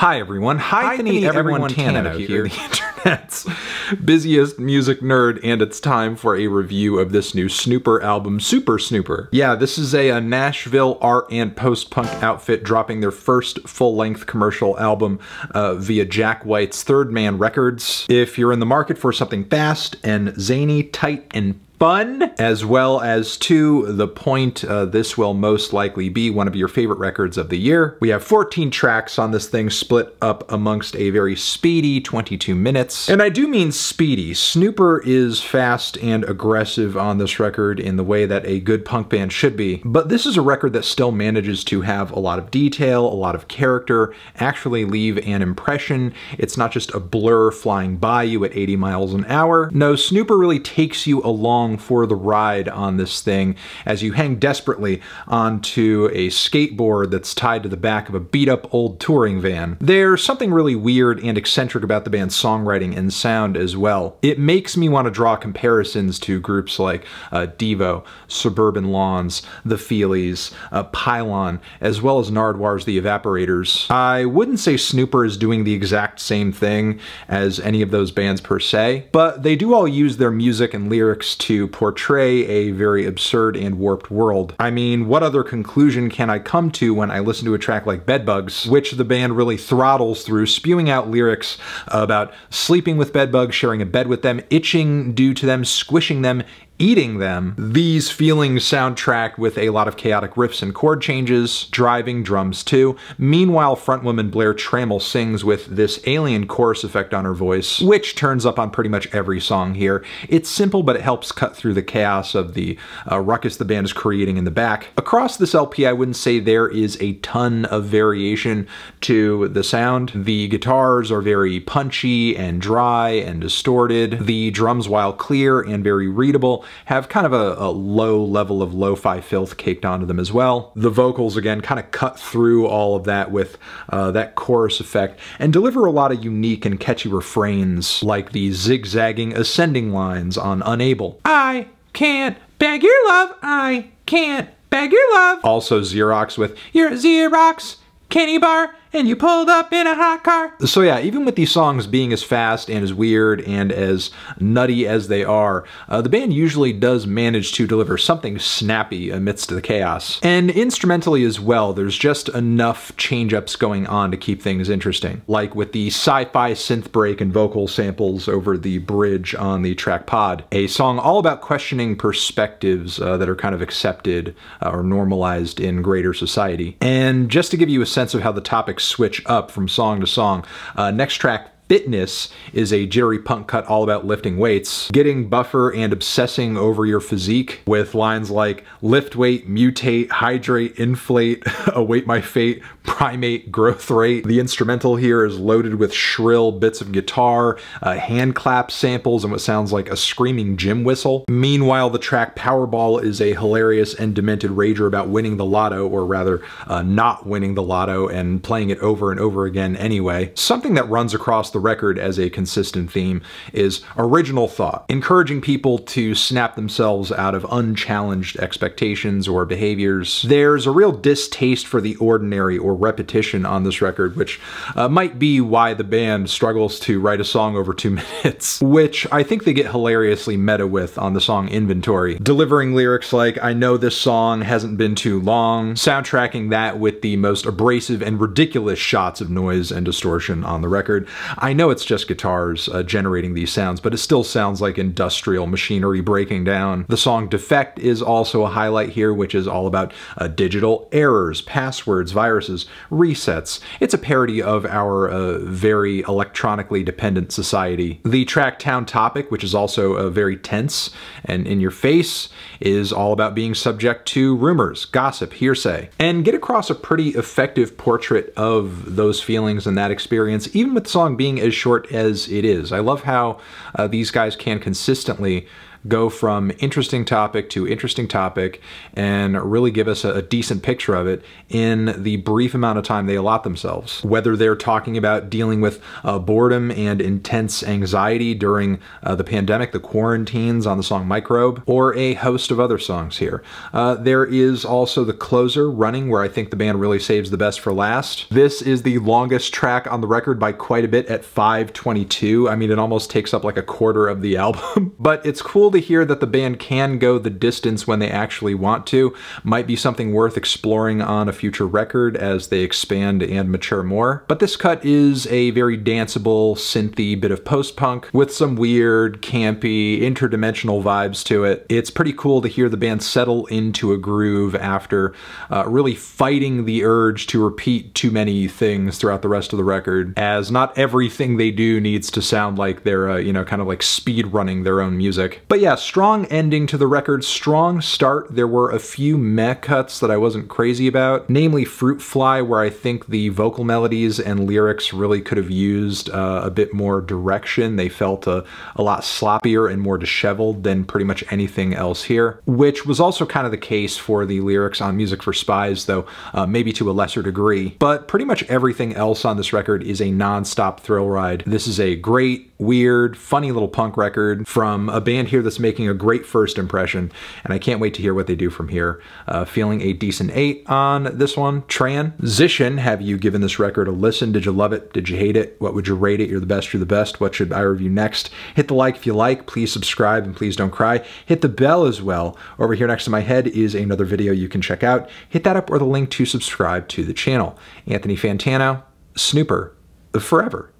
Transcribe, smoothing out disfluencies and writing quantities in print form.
Hi everyone, Anthony Fantano here, the internet's busiest music nerd, and it's time for a review of this new Snooper album, Super Snooper. Yeah, this is a Nashville art and post-punk outfit dropping their first full-length commercial album via Jack White's Third Man Records. If you're in the market for something fast and zany, tight and fun, as well as to the point, this will most likely be one of your favorite records of the year. We have 14 tracks on this thing split up amongst a very speedy 22 minutes. And I do mean speedy. Snooper is fast and aggressive on this record in the way that a good punk band should be. But this is a record that still manages to have a lot of detail, a lot of character, actually leave an impression. It's not just a blur flying by you at 80 miles an hour. No, Snooper really takes you along for the ride on this thing as you hang desperately onto a skateboard that's tied to the back of a beat-up old touring van. There's something really weird and eccentric about the band's songwriting and sound as well. It makes me want to draw comparisons to groups like Devo, Suburban Lawns, The Feelies, Pylon, as well as Nardwar's The Evaporators. I wouldn't say Snooper is doing the exact same thing as any of those bands per se, but they do all use their music and lyrics to portray a very absurd and warped world. I mean, what other conclusion can I come to when I listen to a track like Bedbugs, which the band really throttles through, spewing out lyrics about sleeping with bedbugs, sharing a bed with them, itching due to them, squishing them, eating them. These feelings soundtracked with a lot of chaotic riffs and chord changes, driving drums too. Meanwhile, frontwoman Blair Trammell sings with this alien chorus effect on her voice, which turns up on pretty much every song here. It's simple, but it helps cut through the chaos of the ruckus the band is creating in the back. Across this LP, I wouldn't say there is a ton of variation to the sound. The guitars are very punchy and dry and distorted. The drums, while clear and very readable, have kind of a low level of lo-fi filth caked onto them as well. The vocals, again, kind of cut through all of that with that chorus effect and deliver a lot of unique and catchy refrains like the zigzagging ascending lines on Unable. I can't beg your love, I can't beg your love. Also Xerox with, you're Xerox, candy bar, and you pulled up in a hot car. So yeah, even with these songs being as fast and as weird and as nutty as they are, the band usually does manage to deliver something snappy amidst the chaos. And instrumentally as well, there's just enough change-ups going on to keep things interesting. Like with the sci-fi synth break and vocal samples over the bridge on the track Pod, a song all about questioning perspectives that are kind of accepted or normalized in greater society. And just to give you a sense of how the topic switch up from song to song. Next track, Fitness, is a jittery punk cut all about lifting weights, getting buffer and obsessing over your physique with lines like lift weight, mutate, hydrate, inflate, await my fate, primate, growth rate. The instrumental here is loaded with shrill bits of guitar, hand clap samples, and what sounds like a screaming gym whistle. Meanwhile, the track Powerball is a hilarious and demented rager about winning the lotto, or rather not winning the lotto and playing it over and over again anyway. Something that runs across the record as a consistent theme is original thought, encouraging people to snap themselves out of unchallenged expectations or behaviors. There's a real distaste for the ordinary or repetition on this record, which might be why the band struggles to write a song over 2 minutes, which I think they get hilariously meta with on the song Inventory, delivering lyrics like, I know this song hasn't been too long, soundtracking that with the most abrasive and ridiculous shots of noise and distortion on the record. I know it's just guitars generating these sounds, but it still sounds like industrial machinery breaking down. The song Defect is also a highlight here, which is all about digital errors, passwords, viruses, resets. It's a parody of our very electronically dependent society. The track Town Topic, which is also very tense and in your face, is all about being subject to rumors, gossip, hearsay, and get across a pretty effective portrait of those feelings and that experience, even with the song being as short as it is. I love how these guys can consistently go from interesting topic and really give us a decent picture of it in the brief amount of time they allot themselves. Whether they're talking about dealing with boredom and intense anxiety during the pandemic, the quarantines on the song Microbe, or a host of other songs here. There is also the closer, Running, where I think the band really saves the best for last. This is the longest track on the record by quite a bit at 5:22. I mean, it almost takes up like a quarter of the album. But it's cool to hear that the band can go the distance when they actually want to. Might be something worth exploring on a future record as they expand and mature more. But this cut is a very danceable, synthy bit of post-punk with some weird, campy, interdimensional vibes to it. It's pretty cool to hear the band settle into a groove after really fighting the urge to repeat too many things throughout the rest of the record, as not everything they do needs to sound like they're, you know, kind of like speed running their own music. But yeah, strong ending to the record, strong start. There were a few meh cuts that I wasn't crazy about, namely Fruit Fly, where I think the vocal melodies and lyrics really could have used a bit more direction. They felt a lot sloppier and more disheveled than pretty much anything else here, which was also kind of the case for the lyrics on Music for Spies, though maybe to a lesser degree. But pretty much everything else on this record is a non-stop thrill ride. This is a great, weird, funny little punk record from a band here that's making a great first impression, and I can't wait to hear what they do from here. Feeling a decent 8 on this one. Transition, have you given this record a listen? Did you love it? Did you hate it? What would you rate it? You're the best, you're the best. What should I review next? Hit the like if you like. Please subscribe and please don't cry. Hit the bell as well. Over here next to my head is another video you can check out. Hit that up or the link to subscribe to the channel. Anthony Fantano, Snooper, forever.